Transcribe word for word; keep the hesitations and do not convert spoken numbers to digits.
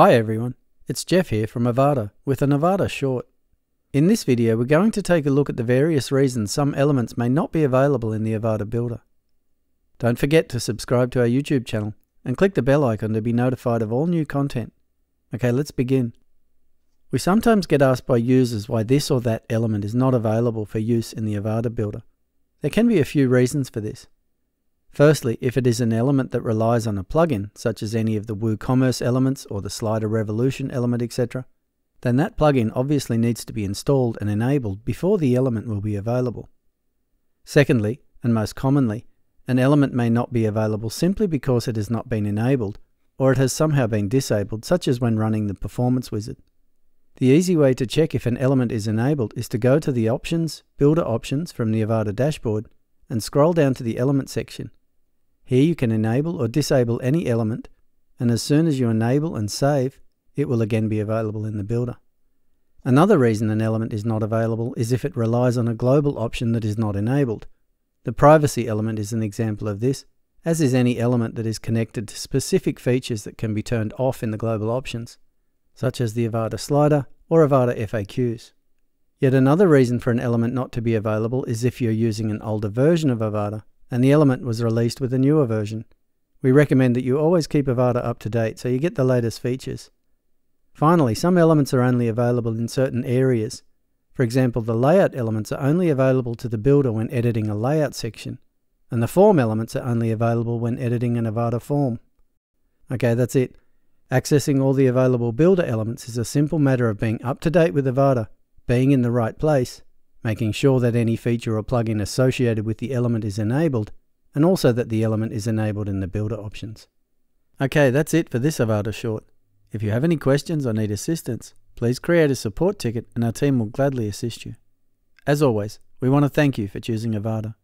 Hi everyone, it's Jeff here from Avada with an Avada short. In this video we're going to take a look at the various reasons some elements may not be available in the Avada Builder. Don't forget to subscribe to our YouTube channel and click the bell icon to be notified of all new content. Okay, let's begin. We sometimes get asked by users why this or that element is not available for use in the Avada Builder. There can be a few reasons for this. Firstly, if it is an element that relies on a plugin, such as any of the WooCommerce elements or the Slider Revolution element, et cetera, then that plugin obviously needs to be installed and enabled before the element will be available. Secondly, and most commonly, an element may not be available simply because it has not been enabled, or it has somehow been disabled, such as when running the Performance Wizard. The easy way to check if an element is enabled is to go to the Options, Builder Options from the Avada dashboard, and scroll down to the Element section. Here you can enable or disable any element, and as soon as you enable and save, it will again be available in the builder. Another reason an element is not available is if it relies on a global option that is not enabled. The privacy element is an example of this, as is any element that is connected to specific features that can be turned off in the global options, such as the Avada slider or Avada F A Qs. Yet another reason for an element not to be available is if you're using an older version of Avada, and the element was released with a newer version. We recommend that you always keep Avada up to date so you get the latest features. Finally, some elements are only available in certain areas. For example, the layout elements are only available to the builder when editing a layout section, and the form elements are only available when editing an Avada form. Okay, that's it. Accessing all the available builder elements is a simple matter of being up to date with Avada, being in the right place, making sure that any feature or plugin associated with the element is enabled, and also that the element is enabled in the builder options. Okay, that's it for this Avada short. If you have any questions or need assistance, please create a support ticket and our team will gladly assist you. As always, we want to thank you for choosing Avada.